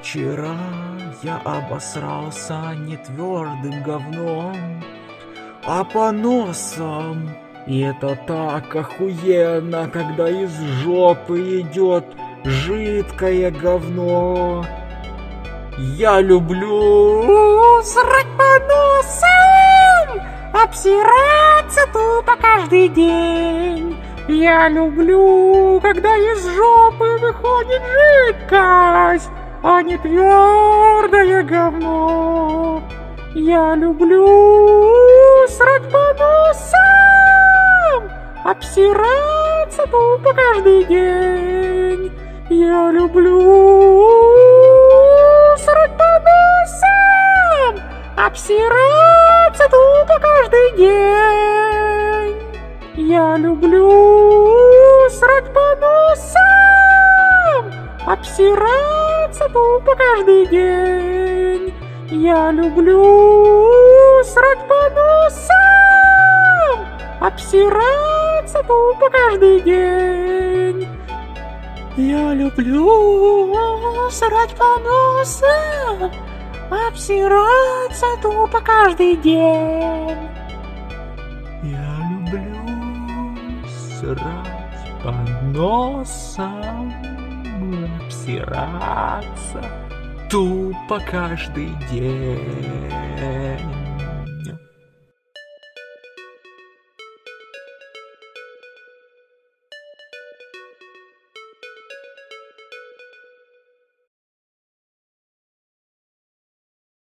Вчера я обосрался не твердым говном, а поносом. И это так охуенно, когда из жопы идет жидкое говно. Я люблю срать поносом, обсираться тупо каждый день. Я люблю, когда из жопы выходит жидкость, а не твердое говно. Я люблю срать поносом, обсираться тупо каждый день. Я люблю срать поносом, обсираться тупо каждый день. Я люблю срать поносом, обсираться тупо каждый день. Я люблю срать поносом, обсираться тупо каждый день. Я люблю срать поносом, обсираться тупо каждый день. Я люблю срать поносом, обсираться тупо каждый день.